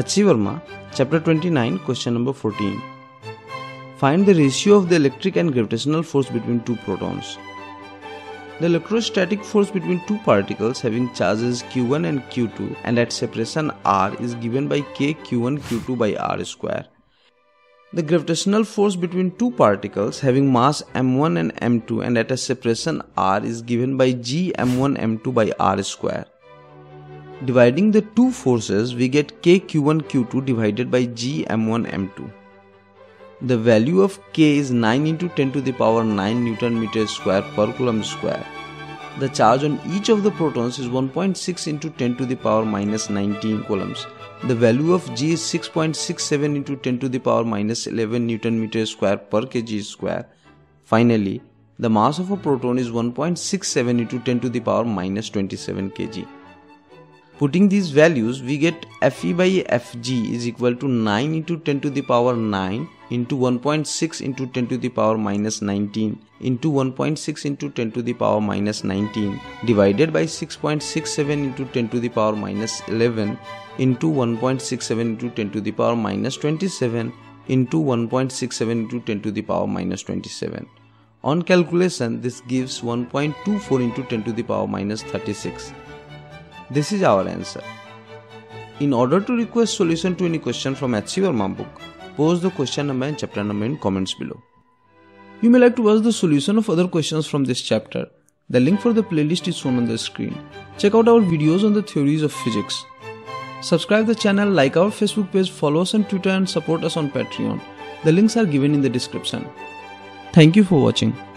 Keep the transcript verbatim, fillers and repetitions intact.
H C Verma, Chapter twenty-nine, Question number fourteen. Find the ratio of the electric and gravitational force between two protons. The electrostatic force between two particles having charges Q one and Q two and at separation r is given by k Q one Q two by r square. The gravitational force between two particles having mass m one and m two and at a separation r is given by g m one m two by r square. Dividing the two forces, we get k Q one Q two divided by g m one m two. The value of k is nine into ten to the power nine Newton meter square per coulomb square. The charge on each of the protons is one point six into ten to the power minus nineteen coulombs. The value of g is six point six seven into ten to the power minus eleven Newton meter square per kg square. Finally, the mass of a proton is one point six seven into ten to the power minus twenty-seven kg. Putting these values, we get Fe by Fg is equal to nine into ten to the power nine into one point six into ten to the power minus nineteen into one point six into ten to the power minus nineteen divided by six point six seven into ten to the power minus eleven into one point six seven into ten to the power minus twenty-seven into one point six seven into ten to the power minus twenty-seven. On calculation, this gives one point two four into ten to the power minus thirty-six. This is our answer. In order to request solution to any question from H C Verma book, post the question number and chapter number in comments below. You may like to watch the solution of other questions from this chapter. The link for the playlist is shown on the screen. Check out our videos on the theories of physics. Subscribe the channel, like our Facebook page, follow us on Twitter and support us on Patreon. The links are given in the description. Thank you for watching.